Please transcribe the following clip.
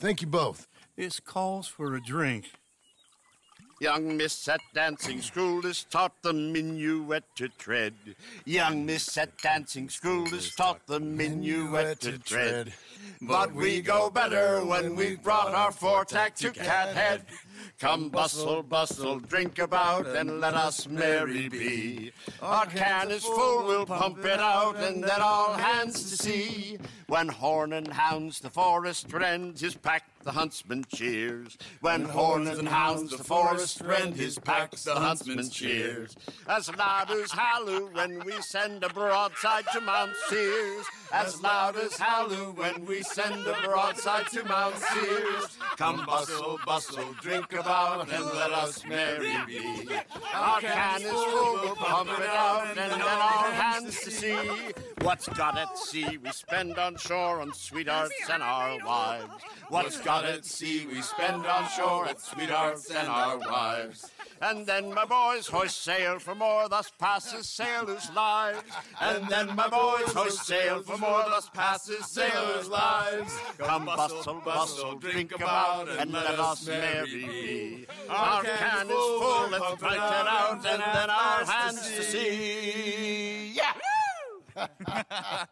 Thank you both. This calls for a drink. Young miss at dancing school is taught the minuet to tread. Young miss at dancing school is taught the minuet to tread. But we go better when we've brought our foretack to Cathead. Come bustle, bustle, drink about, and let us merry be. Our can is full, we'll pump it out, and then all hands to sea. When horn and hounds the forest rend, his pack the huntsman cheers. When horn and hounds the forest rend, his pack the huntsman cheers. As loud as halloo when we send a broadside to Mount Sears. As loud as halloo when we send a broadside to Mount Sears. Come bustle, bustle, drink about, and let us merry be. Our can is full, we'll pump it out, and then all hands to sea. What's got at sea we spend on shore on sweethearts and our wives. What's got at sea we spend on shore at sweethearts and our wives. And then my boys hoist sail for more, thus passes sailors' lives. And then my boys hoist sail for more, thus passes sailors' lives. Come bustle, bustle, drink about, and let us merry be. Our can is full, let's drink it out, and then our hands to sea. Yeah!